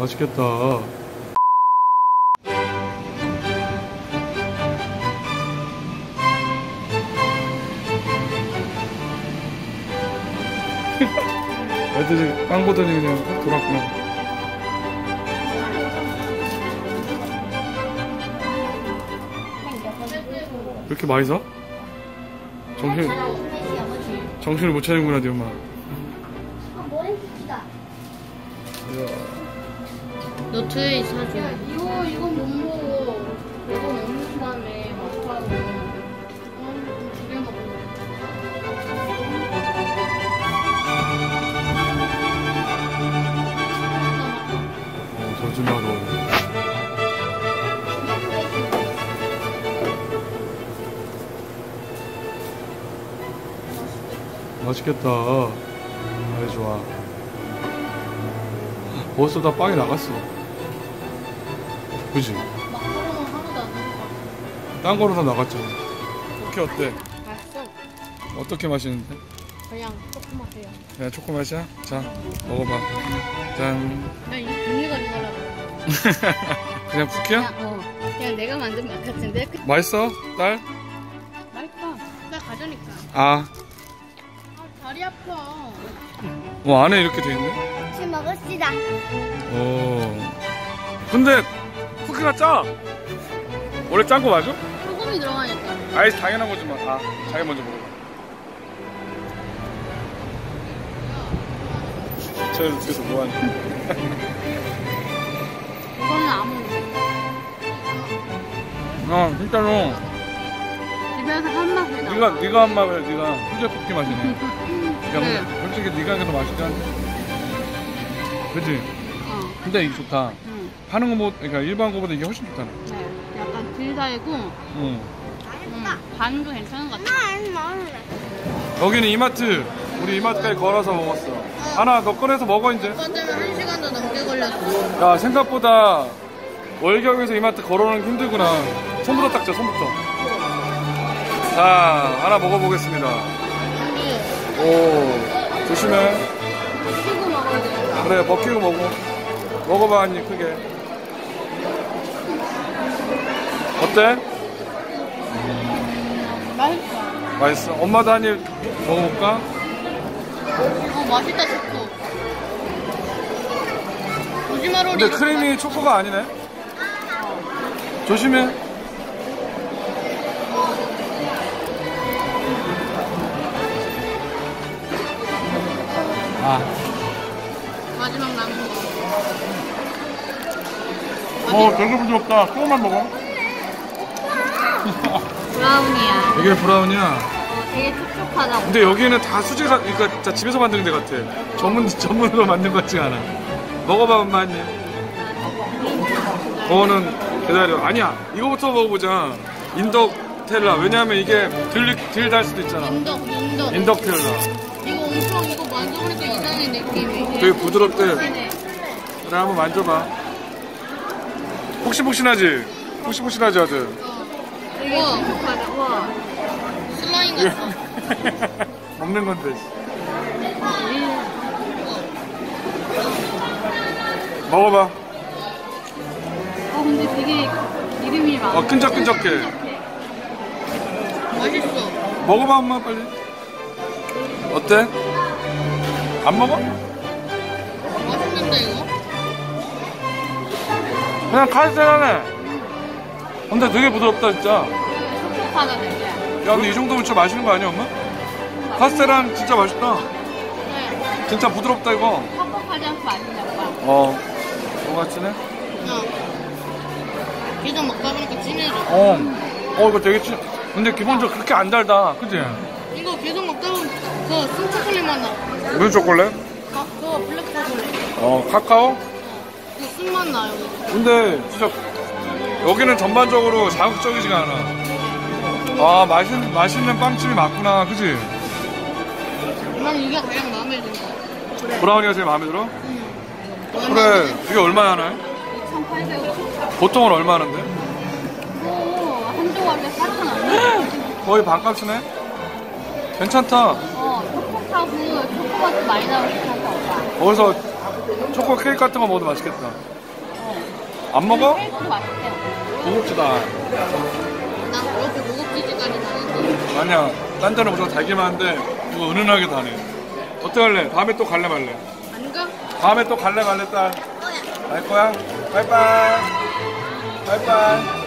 맛있겠다. 애들이 빵 보더니 그냥 확 돌았구나. 왜 이렇게 많이 사? 정신을 못 차리는구나, 네 엄마. 너 트레이 사줘. 야, 이건 못 먹어. 이거 먹는 다음에 맛봐야 돼. 맛있겠다. 아이 좋아. 벌써 다 빵이 나갔어. 그지? 마카롱은 하나도 안 나갔어. 딴 거로 다 나갔죠. 쿠키 어때? 맛있어. 어떻게 맛있는데? 그냥 초코맛이야. 그냥 초코맛이야? 자, 먹어봐. 짠. 나 이거 분유가 이거라고. 그냥 쿠키야? 그냥 내가 만든 맛 같은데? 맛있어? 딸? 맛있어. 딸 가져니까. 다리 아파. 와, 안에 이렇게 돼 있네. 같이 먹읍시다. 근데 쿠키가 짜. 원래 짠 거 맞아? 소금이 들어가니까. 아이 당연한 거지 뭐. 자기 먼저 먹어봐. 쟤 뒤에서 뭐하니? 이거는 아무. 진짜로. 집에서 한 맛을 나. 네가 한 맛을 네가 후제 쿠키 맛이네. 네. 솔직히 네가 그래도 맛있긴 한데, 그치? 근데 이게 좋다. 파는 거보다, 그러니까 일반 거보다 이게 훨씬 좋다네. 네, 약간 들달고, 반도 괜찮은 것 같아. 여기는 이마트, 우리 이마트까지 걸어서 먹었어. 하나 더 꺼내서 먹어 이제. 그것 때문에 1시간도 넘게 걸렸어. 야, 생각보다 월경에서 이마트 걸어오는 게 힘들구나. 손부터 닦자, 손부터. 자, 하나 먹어보겠습니다. 오, 조심해. 벗기고 먹어야 되겠다. 그래, 벗기고 먹어. 먹어봐, 한 입 크게. 어때? 맛있어. 맛있어. 엄마도 한 입 먹어볼까? 맛있다, 초코. 근데 크림이 초코가 아니네? 조심해. 마지막 남은 거. 별거 문제 없다. 조금만 먹어. 브라운이야. 여기는 브라운이야. 되게 촉촉하다고. 근데 여기는 다 수제가, 그러니까 집에서 만드는 데 같아. 전문으로 만든 것 같지가 않아. 먹어봐, 엄마 한 입. 그거는 기다려. 아니야, 이거부터 먹어보자. 인덕테라. 왜냐하면 이게 덜 달 수도 있잖아. 인덕테라. 이거 만져보니까 이상해, 느낌이. 되게 부드럽대. 그래, 한번 만져봐. 폭신폭신하지? 폭신폭신하지, 아들? 되게 촉촉하다. 와, 슬라임 같아. 먹는 건데. 먹어봐. 근데 되게 기름이 많아. 끈적끈적해. 맛있어. 먹어봐, 엄마, 빨리. 어때? 안 먹어? 맛있는데 이거? 그냥 칼칼하네. 근데 되게 부드럽다 진짜. 촉촉하다 되게. 야, 근데 이 정도면 진짜 맛있는 거 아니야 엄마? 카스테라는 진짜 맛있다. 네. 진짜 부드럽다 이거. 퍽퍽하지 않고 맛있다. 뭐가 진해? 계속 먹다 보니까 진해져. 이거 되게 진. 근데 기본적으로 그렇게 안 달다, 그치? 이거 계속 먹다 보면 그거 순초콜릿 맛 나. 무슨 초콜릿? 그거 블랙 초콜릿. 카카오? 그 순맛 나요. 근데 진짜 여기는 전반적으로 자극적이지가 않아. 맛있는 빵집이 맞구나, 그치? 난 이게 가장 마음에 드는 거. 그래. 브라운이가 제일 마음에 들어? 응. 그래, 이게 얼마야 하나요? 2,800원. 보통은 얼마 하는데? 한두 원에 4,000원 안 해. 거의 반값이네? 괜찮다. 촉촉하고 초코맛도 많이 나오고 괜찮다. 거기서 초코 케이크 같은 거 먹어도 맛있겠다. 안 먹어? 케이크도 맛있대. 고급지다. 난 그렇게 고급지지까지 다니지. 아니야. 딴 데는 무조건 달기만 한데 이거 은은하게 다네. 어떻게 할래? 다음에 또 갈래 말래? 안 가? 다음에 또 갈래 말래 딸? 갈 거야. 빠이빠이. 빠이빠이.